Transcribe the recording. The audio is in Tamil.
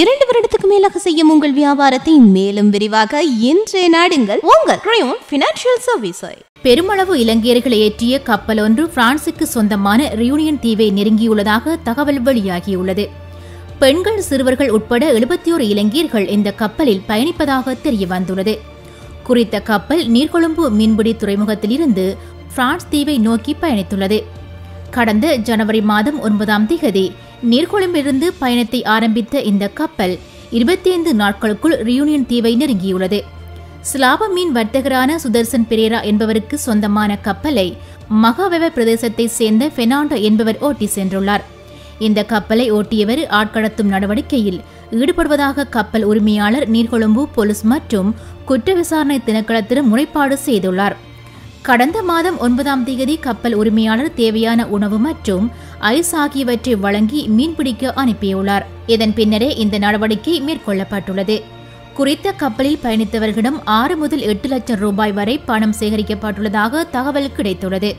இரண்டு வருடத்துக்கு மேலாக செய்யும் உங்கள் வியாபாரத்தை மேலும் விரிவாக இன்றே நாடுங்கள் உங்கள் கிரயோன் ஃபினான்ஷியல் சர்வீஸை. பெருமளவு இலங்கையர்களை ஏற்றிய கப்பல் ஒன்று பிரான்சுக்கு சொந்தமான ரியூனியன் தீவை நெருங்கியுள்ளதாக தகவல் வெளியாகியுள்ளது. பெண்கள் சிறுவர்கள் உட்பட 71 இலங்கையர்கள் இந்த கப்பலில் பயணிப்பதாக தெரிய வந்துள்ளது. குறித்த கப்பல் நீர்கொழும்பு மீன்பிடி துறைமுகத்திலிருந்து பிரான்ஸ் தீவை நோக்கி பயணித்துள்ளது. கடந்த ஜனவரி மாதம் 9 நீர்கொழும்பிலிருந்து பயணத்தை ஆரம்பித்த இந்த கப்பல் 25 நாட்களுக்குள் ரியூனியன் தீவை நெருங்கியுள்ளது. ஸ்லாப மீன் வர்த்தகரான சுதர்சன் பெரேரா என்பவருக்கு சொந்தமான கப்பலை மகாவெவ பிரதேசத்தை சேர்ந்த பெர்னாண்டோ என்பவர் ஓட்டி சென்றுள்ளார். இந்த கப்பலை ஓட்டியவர் ஆட்கடத்தும் நடவடிக்கையில் ஈடுபடுவதாக கப்பல் உரிமையாளர் நீர்கொழும்பு போலீஸ் மற்றும் குற்ற விசாரணை திணைக்களத்திடம் முறைப்பாடு செய்துள்ளார். கடந்த மாதம் 9 கப்பல் உரிமையாளர் தேவையான உணவு மற்றும் ஐஸ் ஆகியவற்றை வழங்கி மீன்பிடிக்க அனுப்பியுள்ளார். இதன் பின்னரே இந்த நடவடிக்கை மேற்கொள்ளப்பட்டுள்ளது. குறித்த கப்பலில் பயணித்தவர்களிடம் 6 முதல் 8 லட்சம் ரூபாய் வரை பணம் சேகரிக்கப்பட்டுள்ளதாக தகவல் கிடைத்துள்ளது.